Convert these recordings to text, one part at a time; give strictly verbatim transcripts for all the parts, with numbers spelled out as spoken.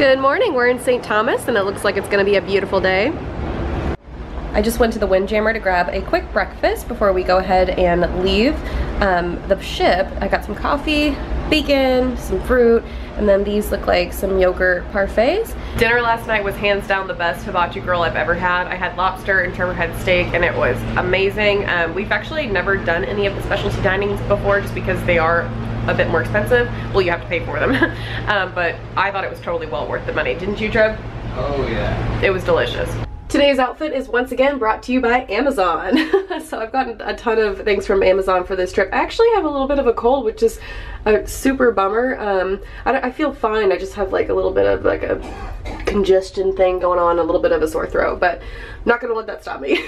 Good morning, we're in Saint Thomas and it looks like it's gonna be a beautiful day. I just went to the Windjammer to grab a quick breakfast before we go ahead and leave um, the ship. I got some coffee, bacon, some fruit, and then these look like some yogurt parfaits. Dinner last night was hands down the best hibachi grill I've ever had. I had lobster and trimmer head steak and it was amazing. Um, we've actually never done any of the specialty dinings before just because they are a bit more expensive. Well, you have to pay for them. um, but I thought it was totally well worth the money. Didn't you, Treb? Oh yeah. It was delicious. Today's outfit is once again brought to you by Amazon. So I've gotten a ton of things from Amazon for this trip. I actually have a little bit of a cold, which is a super bummer. Um, I, I feel fine, I just have like a little bit of like a congestion thing going on, a little bit of a sore throat, but I'm not gonna let that stop me.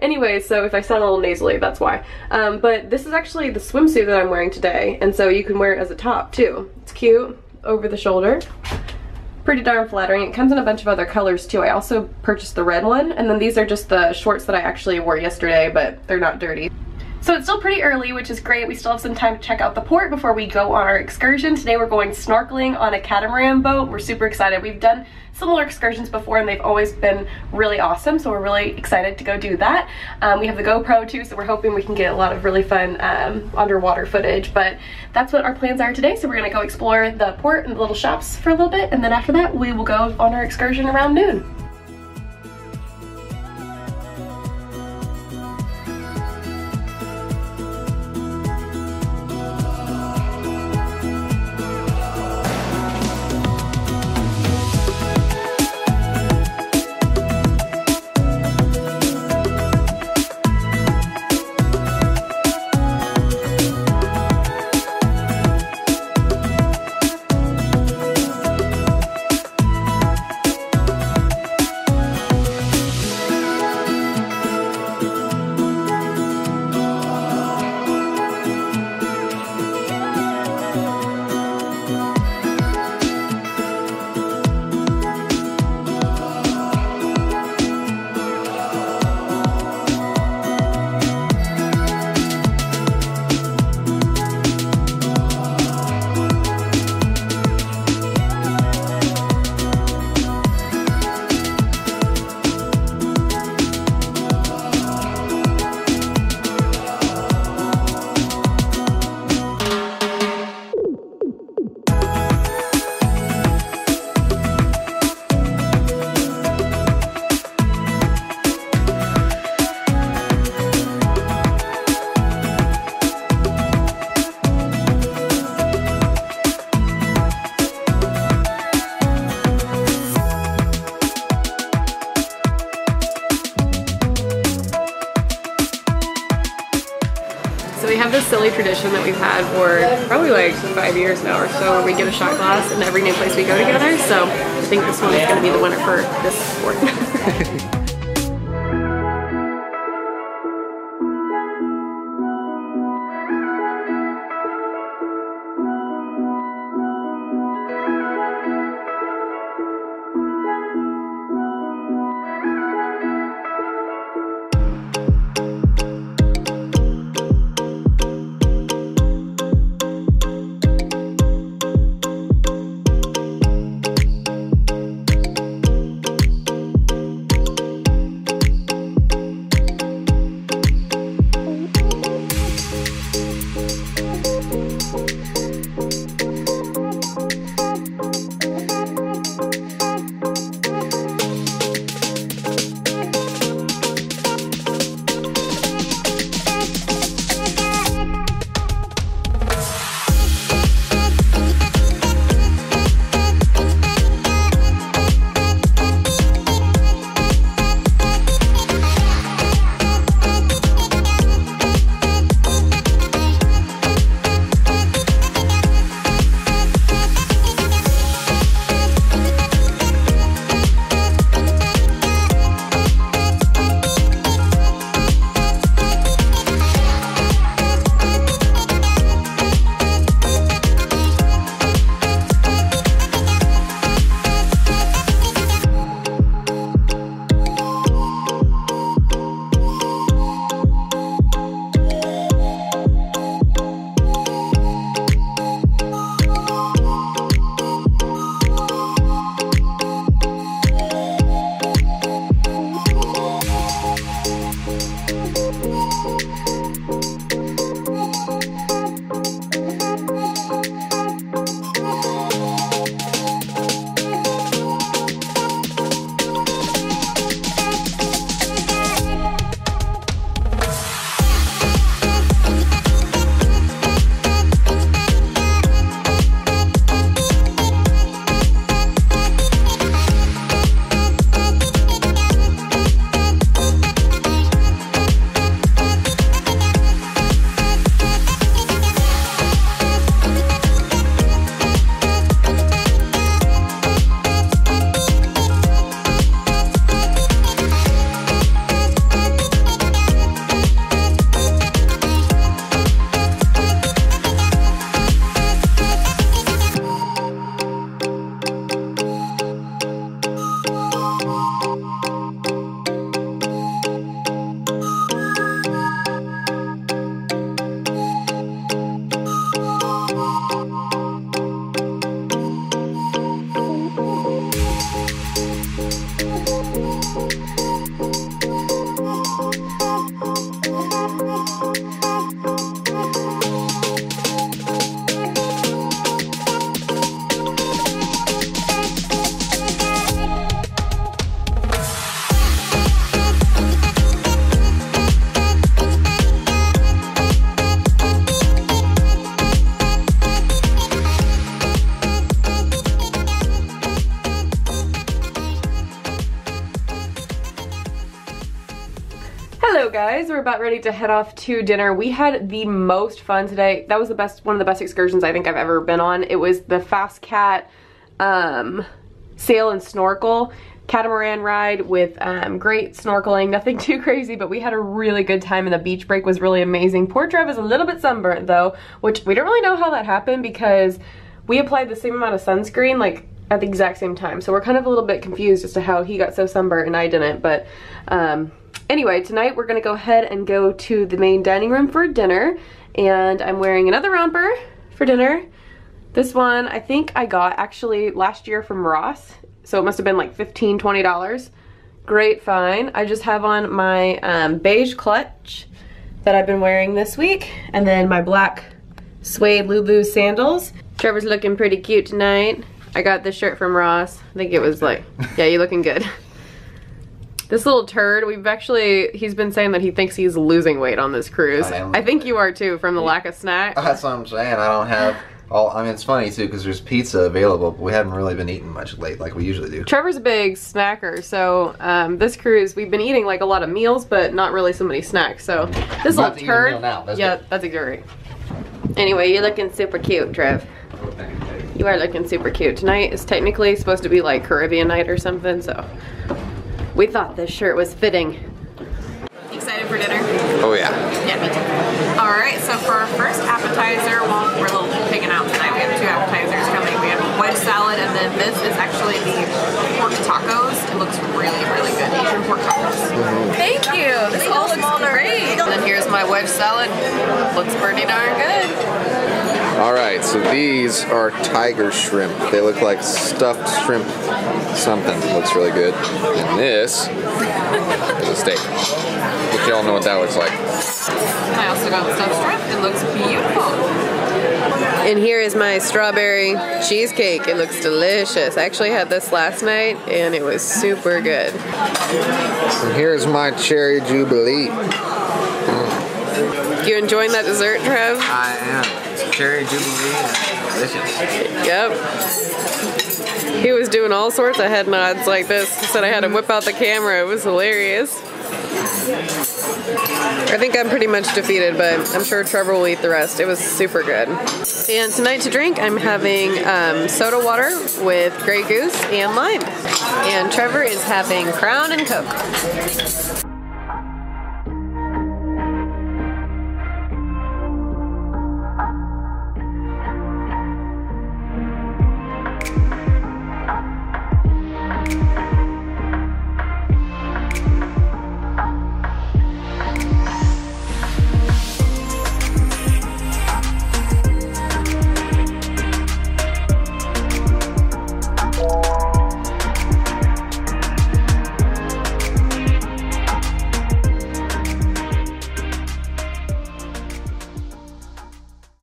Anyway, so if I sound a little nasally, that's why. Um, but this is actually the swimsuit that I'm wearing today, and so you can wear it as a top too. It's cute, over the shoulder. Pretty darn flattering. It comes in a bunch of other colors too. I also purchased the red one, and then these are just the shorts that I actually wore yesterday, but they're not dirty. So it's still pretty early, which is great. We still have some time to check out the port before we go on our excursion. Today we're going snorkeling on a catamaran boat. We're super excited. We've done similar excursions before and they've always been really awesome, so we're really excited to go do that. Um, we have the GoPro too, so we're hoping we can get a lot of really fun um, underwater footage, but that's what our plans are today. So we're gonna go explore the port and the little shops for a little bit, and then after that we will go on our excursion around noon. Silly tradition that we've had for probably like five years now or so, where we get a shot glass in every new place we go together, so I think this one is going to be the winner for this sport. guys, we're about ready to head off to dinner. We had the most fun today. That was the best, one of the best excursions I think I've ever been on. It was the Fast Cat um, sail and snorkel catamaran ride with um, great snorkeling, nothing too crazy, but we had a really good time and the beach break was really amazing. Poor Trev is a little bit sunburnt though, which we don't really know how that happened because we applied the same amount of sunscreen like at the exact same time. So we're kind of a little bit confused as to how he got so sunburnt and I didn't, but um, anyway, tonight we're gonna go ahead and go to the main dining room for dinner, and I'm wearing another romper for dinner. This one I think I got actually last year from Ross. So it must have been like fifteen, twenty dollars. Great find. I just have on my um, beige clutch that I've been wearing this week, and then my black suede Lubu sandals. Trevor's looking pretty cute tonight. I got this shirt from Ross. I think it was like, yeah, you're looking good. This little turd, we've actually, he's been saying that he thinks he's losing weight on this cruise. I, I think you are too, from the lack of snacks. That's what I'm saying, I don't have... All, I mean, it's funny too because there's pizza available, but we haven't really been eating much late like we usually do. Trevor's a big snacker, so um, this cruise we've been eating like a lot of meals, but not really so many snacks. So this little turd, that's yeah, good. That's exactly. Anyway, you're looking super cute, Trev. You are looking super cute. Tonight is technically supposed to be like Caribbean night or something, so we thought this shirt was fitting. Excited for dinner? Oh yeah. Yeah, me too. All right, so for our first appetizer, well, we're a little bit picking out tonight. We have two appetizers coming. We have a wedge salad, and then this is actually the pork tacos. It looks really, really good. Asian pork tacos. Thank you. This all looks great. And then here's my wedge salad. Looks pretty darn good. All right, so these are tiger shrimp. They look like stuffed shrimp something. Looks really good. And this is a steak, which y'all know what that looks like. I also got the stuffed shrimp. It looks beautiful. And here is my strawberry cheesecake. It looks delicious. I actually had this last night, and it was super good. And here's my cherry jubilee. Mm. You enjoying that dessert, Trev? I am. Cherry jubilee, delicious. Yep. He was doing all sorts of head nods like this. He said I had to whip out the camera. It was hilarious. I think I'm pretty much defeated, but I'm sure Trevor will eat the rest. It was super good. And tonight to drink, I'm having um, soda water with Grey Goose and lime. And Trevor is having Crown and Coke.